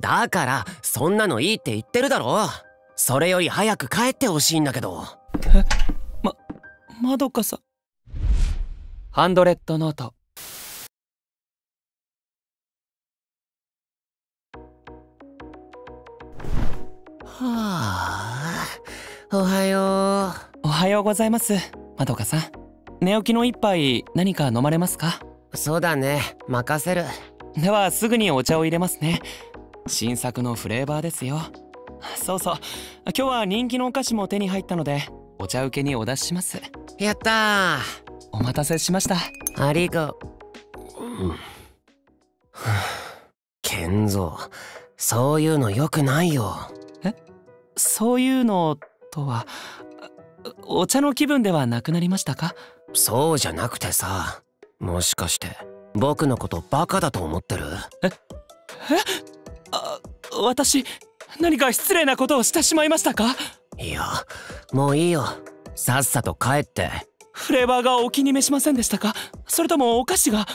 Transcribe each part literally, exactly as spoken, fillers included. だからそんなのいいって言ってるだろ。それより早く帰ってほしいんだけど。え、ま、まどかさん。ハンドレッドノート。はあ、おはよう。おはようございます、まどかさん。寝起きの一杯何か飲まれますか？そうだね、任せる。ではすぐにお茶を入れますね。新作のフレーバーですよ。そうそう、今日は人気のお菓子も手に入ったのでお茶受けにお出しします。やったー、お待たせしました。ありが、うん、ケンゾー、そういうのよくないよ。え、そういうのとはお茶の気分ではなくなりましたか？そうじゃなくてさ、もしかして僕のことバカだと思ってる？え、え、あ、私何か失礼なことをしてしまいましたか？いや、もういいよ、さっさと帰って。フレーバーがお気に召しませんでしたか？それともお菓子が？あ、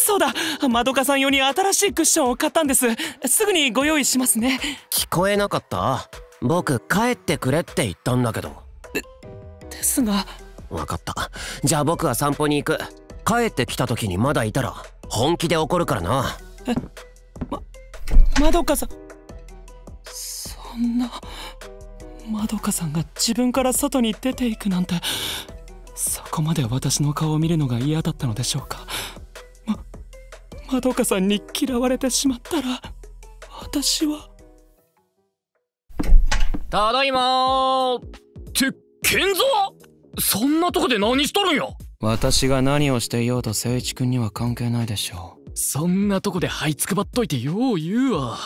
そうだ、まどかさん用に新しいクッションを買ったんです。すぐにご用意しますね。聞こえなかった？僕帰ってくれって言ったんだけど。で、ですが。分かった、じゃあ僕は散歩に行く。帰ってきた時にまだいたら本気で怒るからな。え、ま、まどかさん、そんな。まどかさんが自分から外に出ていくなんて、そこまで私の顔を見るのが嫌だったのでしょうか。ま、まどかさんに嫌われてしまったら私は。ただいまー。って健三、そんなとこで何しとるんや。私が何をしていようと誠一君には関係ないでしょう。そんなとこで這いつくばっといてよう言うわ。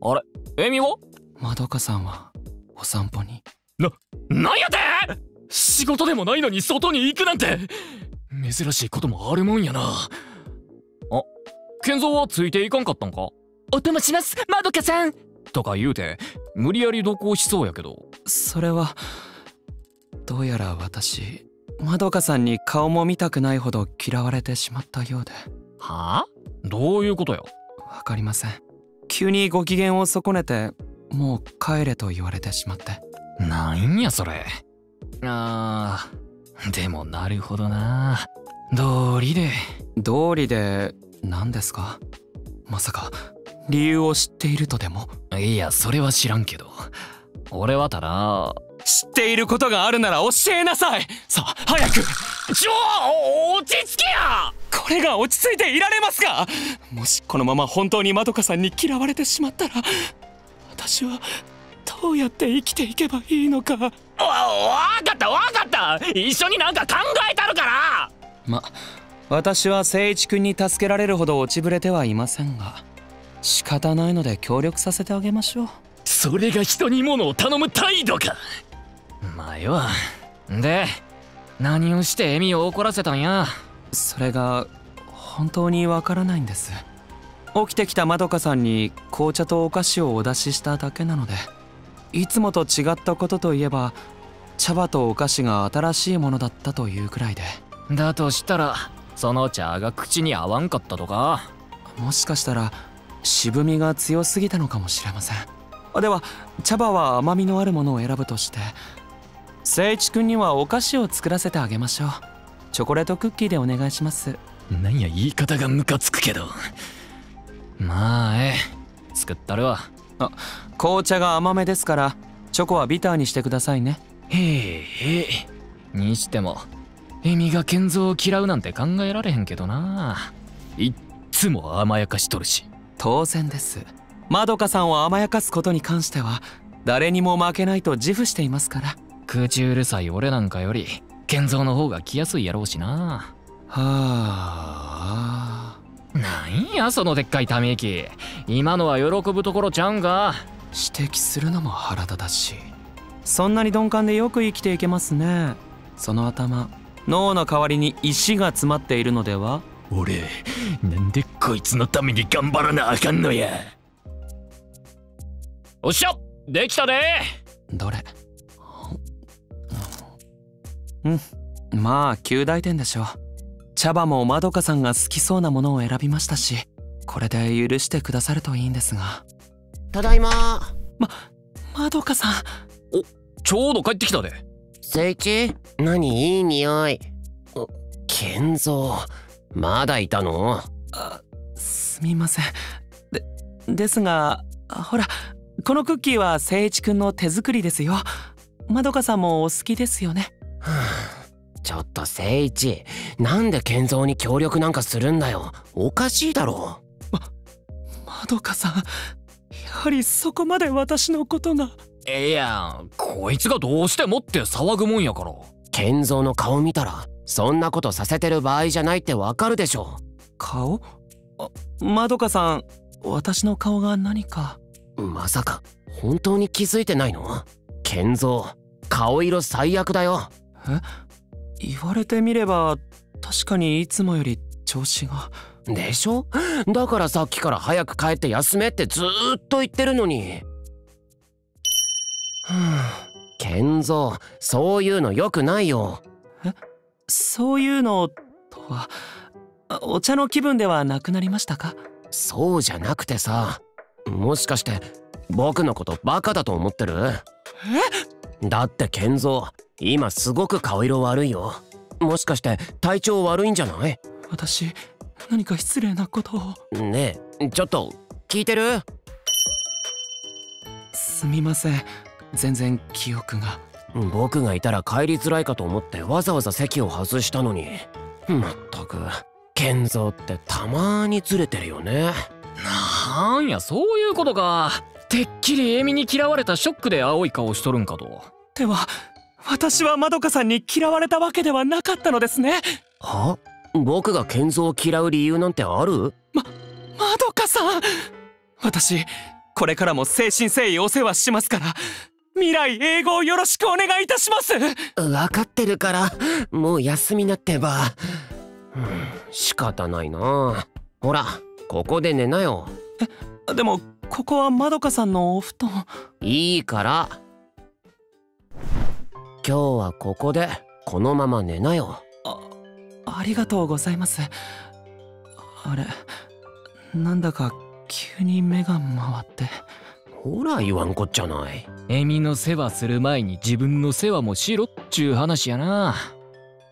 あれ、エミは？まどかさんはお散歩に。な、なんやて！？仕事でもないのに外に行くなんて珍しいこともあるもんやな。あ、健三はついていかんかったんか？お供します、まどかさんとか言うて無理やり同行しそうやけど。それはどうやら私、まどかさんに顔も見たくないほど嫌われてしまったようで。はあ？どういうことよ？わかりません。急にご機嫌を損ねて、もう帰れと言われてしまって。なんやそれ。あー、でもなるほどな。道理で。道理で何ですか？まさか理由を知っているとでも？いや、それは知らんけど、俺はただ知っていることがあるなら教えなさい。さあ早く。ちょ、落ち着けや。これが落ち着いていられますか？もしこのまま本当にまどかさんに嫌われてしまったら私はどうやって生きていけばいいのか。わ、わかったわかった、一緒になんか考えたるから。ま、私は誠一君に助けられるほど落ちぶれてはいませんが、仕方ないので協力させてあげましょう。それが人に物を頼む態度か。まあ、よ。で、何をしてエミを怒らせたんや？それが本当にわからないんです。起きてきたまどかさんに紅茶とお菓子をお出ししただけなので、いつもと違ったことといえば茶葉とお菓子が新しいものだったというくらいで。だとしたらその茶が口に合わんかったとか？もしかしたら渋みが強すぎたのかもしれません。では茶葉は甘みのあるものを選ぶとして、誠一君にはお菓子を作らせてあげましょう。チョコレートクッキーでお願いします。なんや言い方がムカつくけど。まあ、ええ、作ったるわ。あ、紅茶が甘めですからチョコはビターにしてくださいね。へえへえ。にしてもエミが健三を嫌うなんて考えられへんけどな。いっつも甘やかしとるし。当然です。まどかさんを甘やかすことに関しては誰にも負けないと自負していますから。口うるさい俺なんかより健三の方が来やすいやろうしな。はあ。なんやそのでっかいため息。今のは喜ぶところちゃうんか？指摘するのも腹立たしい。そんなに鈍感でよく生きていけますね。その頭、脳の代わりに石が詰まっているのでは？俺、なんでこいつのために頑張らなあかんのや。おっしゃ、できたね。どれ？うん、まあ及第点でしょう。茶葉もまどかさんが好きそうなものを選びましたし、これで許してくださるといいんですが。ただいま。ま、まどかさん。お、ちょうど帰ってきたで。聖一、何いい匂い。お、健三、まだいたの？あ、すみません。で、ですが、ほら、このクッキーは聖一くんの手作りですよ。まどかさんもお好きですよね。はあ、ちょっと聖一、なんで健三に協力なんかするんだよ。おかしいだろう。ま、まどかさん、やはりそこまで私のことが。いや、こいつがどうしてもって騒ぐもんやから。健三の顔見たらそんなことさせてる場合じゃないってわかるでしょ。顔？あ、まどかさん、私の顔が何か。まさか本当に気づいてないの？健三、顔色最悪だよ。え？言われてみれば確かにいつもより調子が。でしょ？だからさっきから早く帰って休めってずーっと言ってるのに。はあ、健三、そういうのよくないよ。え？そういうのとはお茶の気分ではなくなりましたか？そうじゃなくてさ、もしかして僕のことバカだと思ってる？え？だって健三、今すごく顔色悪いよ。もしかして体調悪いんじゃない？私、何か失礼なことを。ねえ、ちょっと聞いてる？すみません、全然記憶が。僕がいたら帰りづらいかと思ってわざわざ席を外したのに。まったく健三ってたまーにずれてるよね。なんや、そういうことか。てっきりエミに嫌われたショックで青い顔しとるんかと。では私はまどかさんに嫌われたわけではなかったのですね。は？僕が健三を嫌う理由なんてある？ま、まどかさん、私これからも誠心誠意お世話しますから、未来英語をよろしくお願いいたします。分かってるから、もう休みなってば。うん、仕方ないな。ほら、ここで寝なよ。え、でもここはまどかさんのお布団。いいから、今日はここでこのまま寝なよ。あ、ありがとうございます。あれ、なんだか急に目が回って。ほら、言わんこっちゃない。エミの世話する前に自分の世話もしろっちゅう話やな。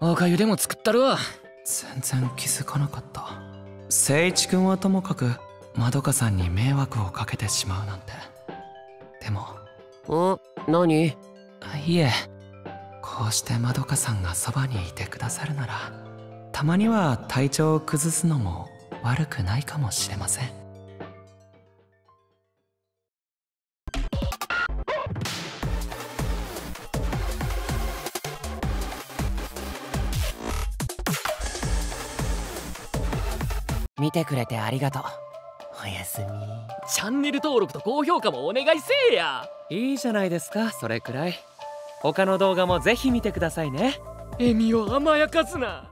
おかゆでも作ったるわ。全然気づかなかった。聖一くんはともかく、まどかさんに迷惑をかけてしまうなんて。でも。ん？何？いえ、こうしてまどかさんがそばにいてくださるなら、たまには体調を崩すのも悪くないかもしれません。見てくれてありがとう。おやすみ。チャンネル登録と高評価もお願いせえや。いいじゃないですか、それくらい。他の動画もぜひ見てくださいね。エミを甘やかすな。